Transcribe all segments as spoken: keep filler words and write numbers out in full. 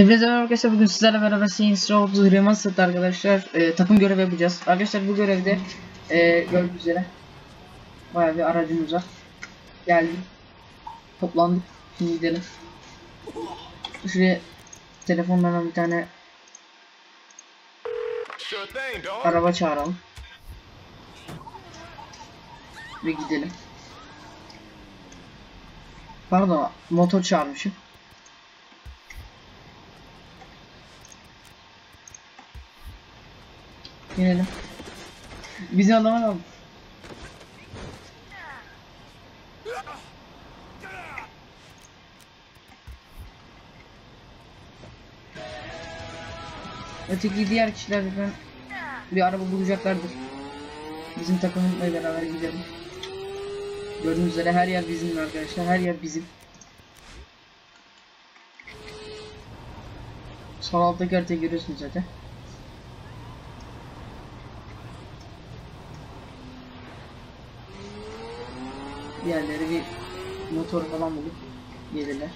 Hepinize merhaba arkadaşlar, bugün sizlerle beraber Saints Row otuz Remastered arkadaşlar e, takım görevi yapacağız. Arkadaşlar bu görevde e, gördüğünüz üzere bayağı bir aracımız var. Geldik, toplandık, şimdi gidelim. Şuraya telefondan bir tane araba çağıralım ve gidelim. Pardon, motor çağırmışım. Gelelim. Bizi alamadım. Öteki diğer kişiler ben bir araba bulacaklardır. Bizim takımla beraber gidelim. Gördüğünüz üzere her yer bizim arkadaşlar, her yer bizim. Sol alttaki haritayı görüyorsunuz zaten. Diğerleri bir motor falan bulup gelirler.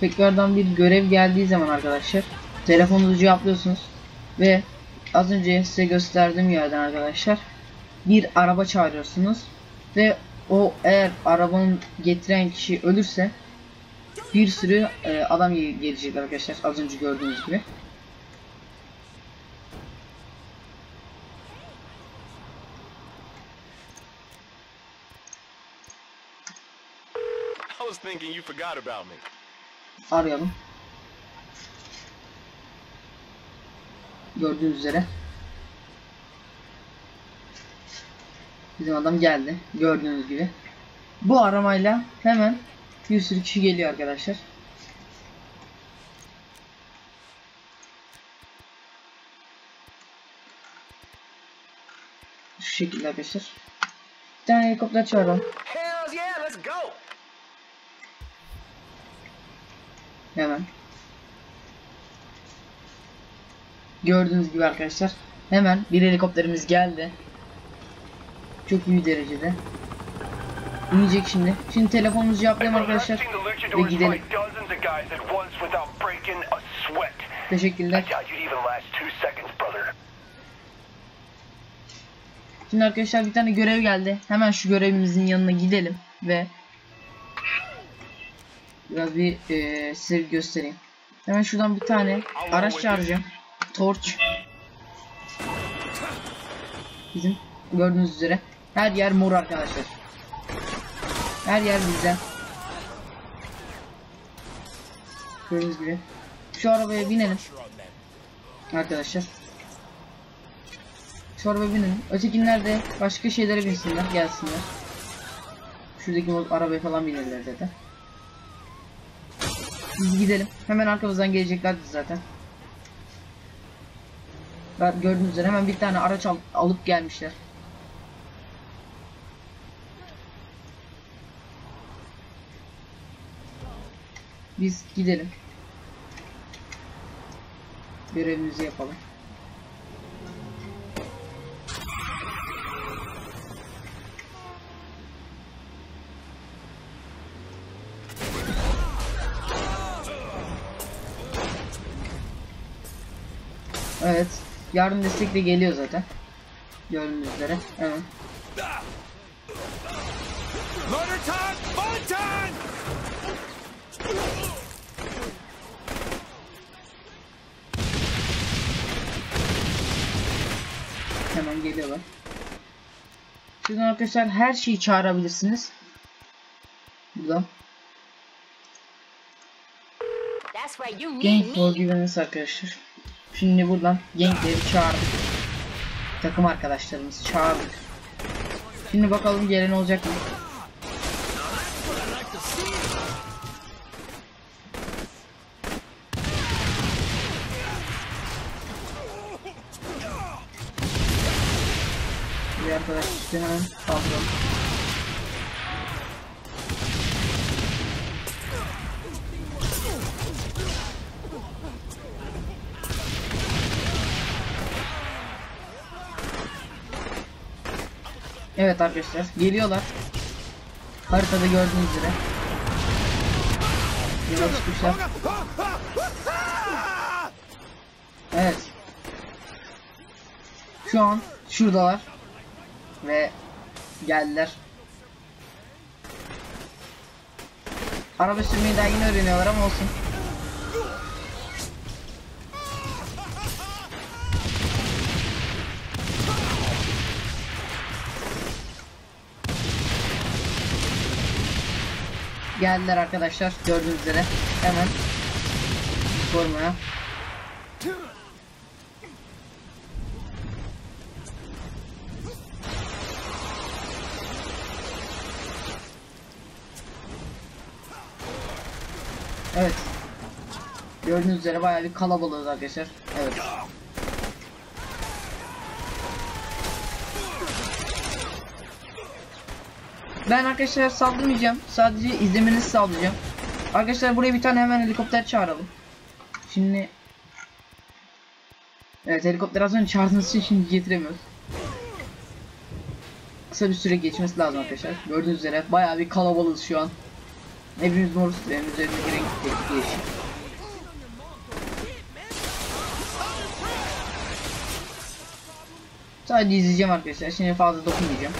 Tekrardan bir görev geldiği zaman arkadaşlar telefonunuzu cevaplıyorsunuz ve az önce size gösterdiğim yerden arkadaşlar bir araba çağırıyorsunuz ve o eğer arabanın getiren kişi ölürse bir sürü e, adam gelecek arkadaşlar, az önce gördüğünüz gibi. Arayalım. Gördüğünüz üzere bizim adam geldi, gördüğünüz gibi. Bu aramayla hemen bir sürü kişi geliyor arkadaşlar. Şu şekilde arkadaşlar. Bir tane helikopter çağıralım. Hemen. Gördüğünüz gibi arkadaşlar hemen bir helikopterimiz geldi. Çok iyi derecede. İnecek şimdi. Şimdi telefonumuzu cevaplayalım arkadaşlar ve gidelim. Teşekkürler. Şimdi arkadaşlar bir tane görev geldi. Hemen şu görevimizin yanına gidelim ve biraz bir e, size bir göstereyim. Hemen şuradan bir tane araç çağıracağım. Torç. Bizim gördüğünüz üzere. Her yer mor arkadaşlar. Her yer bizden. Gördüğünüz gibi. Şu arabaya binelim. Arkadaşlar. Şu arabaya binelim. Ötekinler de başka şeylere binsinler. Gelsinler. Şuradaki arabaya falan binerler zaten. Biz gidelim. Hemen arkamızdan geleceklerdi zaten. Gördüğünüz üzere hemen bir tane araç al alıp gelmişler. Biz gidelim. Görevimizi yapalım. Evet. Yardım destekle geliyor zaten. Gördüğünüz üzere. Evet. Hemen geliyorlar. Şuradan arkadaşlar her şeyi çağırabilirsiniz. Burada. Gang for güveniniz arkadaşlar. Şimdi buradan gangleri çağırdık. Takım arkadaşlarımızı çağırdık. Şimdi bakalım gelen olacak mı? Bir arkadaş işte hemen saldıralım. Evet arkadaşlar, geliyorlar. Haritada gördüğünüz üzere. Yola çıkmışlar. Evet. Şu an şuradalar. Ve geldiler. Araba sürmeyi daha yeni öğreniyorlar ama olsun. Geldiler arkadaşlar, gördüğünüz üzere hemen formaya. Evet. Gördüğünüz üzere bayağı bir kalabalığız arkadaşlar. Evet. Ben arkadaşlar saldırmayacağım. Sadece izlemenizi sağlayacağım. Arkadaşlar buraya bir tane hemen helikopter çağıralım. Şimdi evet, helikopter az önce çağırdığınız için şimdi getiremiyoruz. Kısa bir süre geçmesi lazım arkadaşlar. Gördüğünüz üzere bayağı bir kalabalığız şu an. Hepimiz moruz. Benim üzerime giren tehlike için. Sadece izleyeceğim arkadaşlar. Şimdi fazla dokunmayacağım.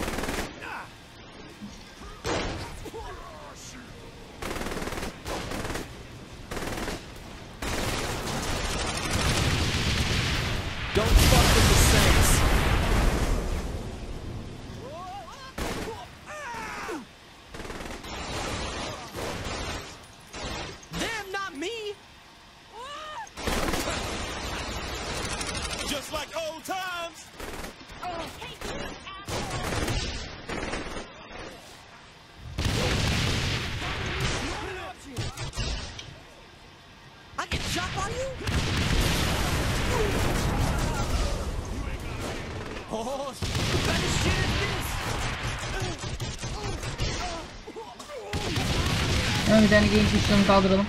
Bir tane genç uçlarını kaldıralım.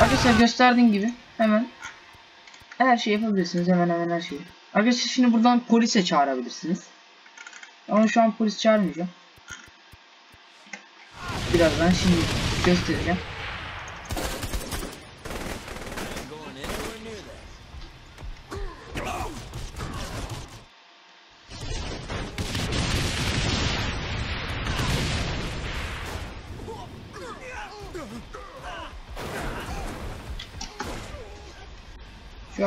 Arkadaşlar gösterdiğim gibi hemen her şeyi yapabilirsiniz, hemen hemen her şeyi. Arkadaşlar şimdi buradan polise çağırabilirsiniz. Ama şu an polis çağırmayacağım. Birazdan şimdi göstereceğim. Şu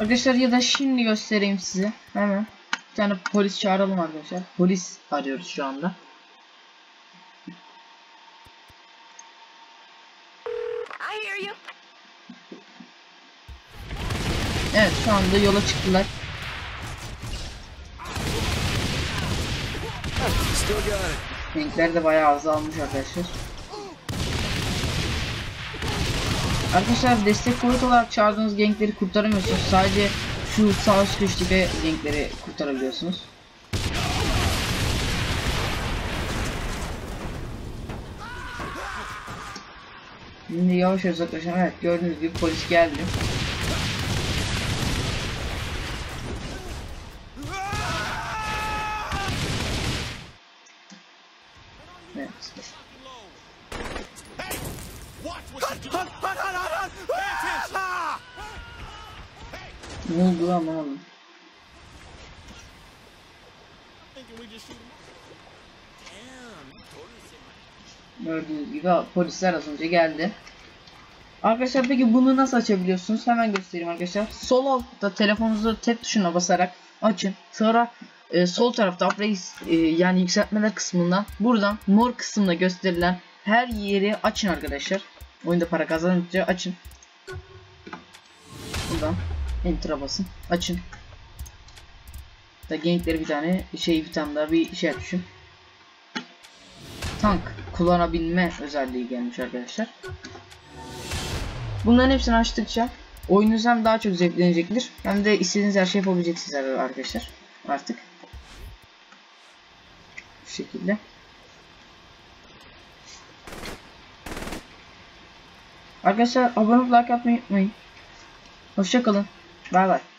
Arkadaşlar ya da şimdi göstereyim size. Hemen bir tane polis çağıralım arkadaşlar. Polis arıyoruz şu anda. Evet, şu anda yola çıktılar. Renkler de bayağı azalmış arkadaşlar. Arkadaşlar destek kuvvet olarak çağırdığınız gankleri kurtaramıyorsunuz. Sadece şu sağ üst köşedeki gankleri kurtarabiliyorsunuz. Şimdi yavaş yavaş uzaklaşalım. Evet, gördüğünüz gibi polis geldi. Evet. Ne oldu lan oğlum? Gördüğünüz gibi polisler az önce geldi. Arkadaşlar peki bunu nasıl açabiliyorsunuz? Hemen göstereyim arkadaşlar. Sol altta telefonunuzu tek tuşuna basarak açın. Sonra e, sol tarafta upgrade e, yani yükseltmeler kısmında buradan mor kısımda gösterilen her yeri açın arkadaşlar. Oyunda para kazanınca açın. Buradan enter'a basın. Açın. Da gençleri bir tane şey bir tane daha bir şey yapmışım. Tank kullanabilme özelliği gelmiş arkadaşlar. Bunların hepsini açtıkça oyununuz hem daha çok zevklenecektir hem de istediğiniz her şey yapabileceksiniz arkadaşlar. Artık bu şekilde. Arkadaşlar abone olup like atmayı unutmayın. Hoşça kalın. Bay bay.